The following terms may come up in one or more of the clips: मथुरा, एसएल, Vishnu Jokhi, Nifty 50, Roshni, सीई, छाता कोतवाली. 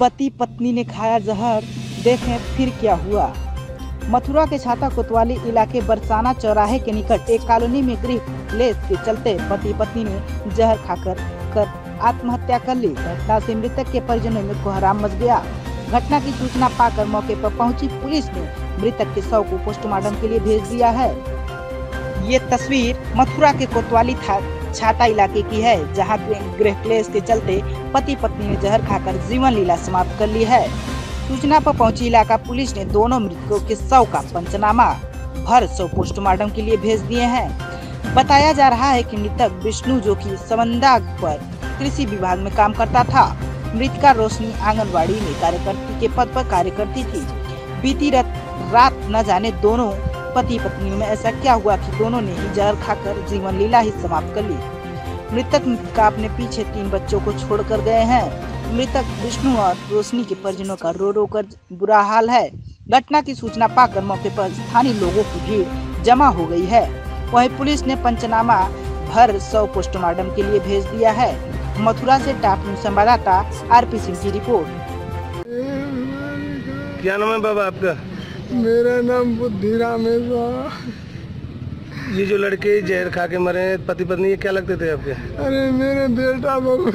पति पत्नी ने खाया जहर, देखें फिर क्या हुआ। मथुरा के छाता कोतवाली इलाके बरसाना चौराहे के निकट एक कॉलोनी में गृह लेस के चलते पति पत्नी ने जहर खाकर आत्महत्या कर ली। घटना से मृतक के परिजनों में कोहराम मच गया। घटना की सूचना पाकर मौके पर पहुंची पुलिस ने मृतक के शव को पोस्टमार्टम के लिए भेज दिया है। ये तस्वीर मथुरा के कोतवाली छाता इलाके की है, जहां गृह क्लेश के चलते पति पत्नी ने जहर खाकर जीवन लीला समाप्त कर ली है। सूचना पर पहुंची इलाका पुलिस ने दोनों मृतकों के शव का पंचनामा भर शव पोस्टमार्टम के लिए भेज दिए हैं। बताया जा रहा है कि मृतक विष्णु जोखी समंदाग पर कृषि विभाग में काम करता था। मृतका रोशनी आंगनबाड़ी में कार्यकर्ता के पद पर कार्य करती थी। बीती रात न जाने दोनों पति पत्नी में ऐसा क्या हुआ कि दोनों ने ही जहर खाकर जीवन लीला ही समाप्त कर ली। मृतक का अपने पीछे 3 बच्चों को छोड़ कर गए हैं। मृतक विष्णु और रोशनी के परिजनों का रो रो कर बुरा हाल है। घटना की सूचना पाकर मौके पर स्थानीय लोगों की भीड़ जमा हो गई है। वहीं पुलिस ने पंचनामा भर शव पोस्टमार्टम के लिए भेज दिया है। मथुरा से टॉप न्यूज़ संवाददाता APसिंह की रिपोर्ट। क्या नाम है बाबा आपका? मेरा नाम बुद्धिराम है। ये जो लड़के जहर खा के मरे पति पत्नी, ये क्या लगते थे आपके? अरे मेरे बेटा बहू।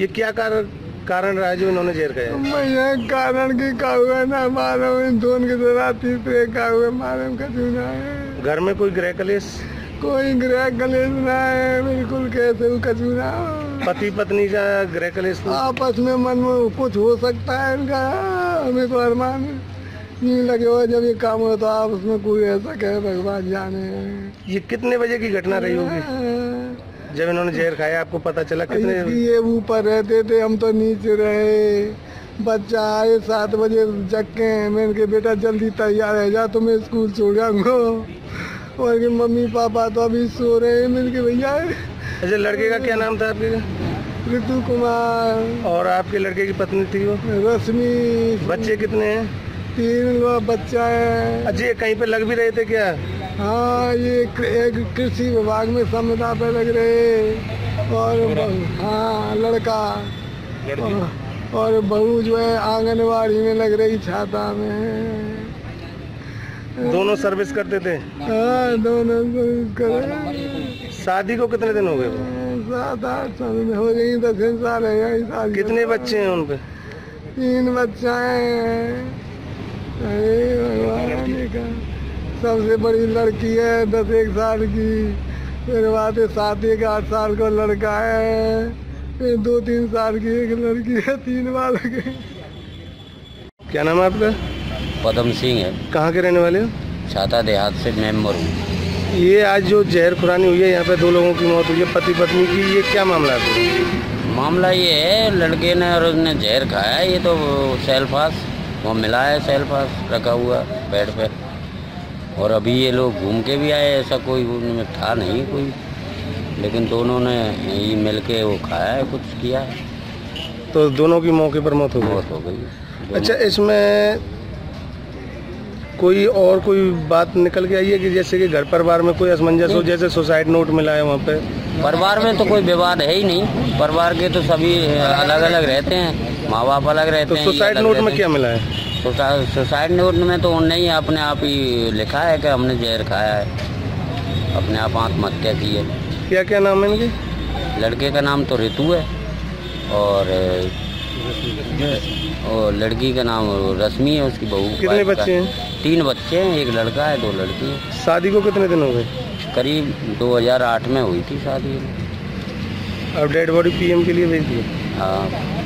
ये क्या कारण रहा जो इन्होंने जहर खाया? मैं यह कारण की काउगा ना मारो इन दोनों के जरा तीसरे काउगे मारे कभी ना है। घर में कोई गृह कलेश? कोई गृह कलेश ना है, बिल्कुल कैसे वो कभी ना। पति पत्नी का गृह कलेश आपस में मन में कुछ हो सकता है इनका, हमें तो अरमान नहीं लगे हो जब ये काम हो तो आप उसमें कोई ऐसा कहे भगवान जाने। ये कितने बजे की घटना रही होगी जब इन्होंने जहर खाया? आपको पता चला कितने? ये ऊपर रहते थे, हम तो नीचे रहे। बच्चा आए 7 बजे जगके, मैंने कहा बेटा जल्दी तैयार है जा, तो मैं स्कूल छोड़ जाऊंगा। और कि मम्मी पापा तो अभी सो रहे हैं। मैंने कहा भैया। अच्छा, लड़के का क्या नाम था आपके? ऋतु कुमार। और आपके लड़के की पत्नी थी वो? रोशनी। बच्चे कितने हैं? 3 बच्चा है। अच्छा, कहीं पे लग भी रहे थे क्या? हाँ, ये एक कृषि विभाग में संविदा पे लग रहे। और हाँ, लड़का और बहू जो है आंगनबाड़ी में लग रही छाता में। दोनों सर्विस करते थे? हाँ, दोनों सर्विस कर रहे। शादी को कितने दिन हो गए? 7-8 साल हो गई, 10 साल है। कितने बच्चे हैं उनपे? 3 बच्चा है। अरे भगवान, सबसे बड़ी लड़की है 10-1 साल की। फिर बाद 7-8 साल का लड़का है। फिर 2-3 साल की एक लड़की है। 3 बाल के। क्या नाम है आपका? पदम सिंह है। कहाँ के रहने वाले हो? छाता देहात से मेम्बर हूँ। ये आज जो जहर खुरानी हुई है, यहाँ पे 2 लोगों की मौत हुई है पति पत्नी की, ये क्या मामला है? मामला ये है लड़के ने और उसने जहर खाया। ये तो सेल्फास वो मिला है, सेल पास रखा हुआ बेड पे। और अभी ये लोग घूम के भी आए, ऐसा कोई उनमें था नहीं कोई, लेकिन दोनों ने ये मिल के वो खाया है, कुछ किया है। तो दोनों की मौके पर मौत हो गई। अच्छा, इसमें कोई और कोई बात निकल के आई है कि जैसे कि घर परिवार में कोई असमंजस हो, जैसे सुसाइड नोट मिला है वहाँ पे? परिवार में तो कोई विवाद है ही नहीं। परिवार के तो सभी अलग अलग रहते हैं, माँ बाप अलग रहते हैं। तो सुसाइड नोट में क्या मिला है? सुसाइड नोट में तो उन्होंने ही अपने आप ही लिखा है कि हमने जहर खाया है, अपने आप आत्महत्या की है। क्या क्या नाम है इनके? लड़के का नाम तो रितु है और लड़की का नाम रश्मि है, उसकी बहू। कितने बच्चे हैं? 3 बच्चे हैं, एक लड़का है, 2 लड़की है। शादी को कितने दिन हो गए? करीब 2008 में हुई थी शादी। अब डेड बॉडी PM के लिए भेज दी? हाँ।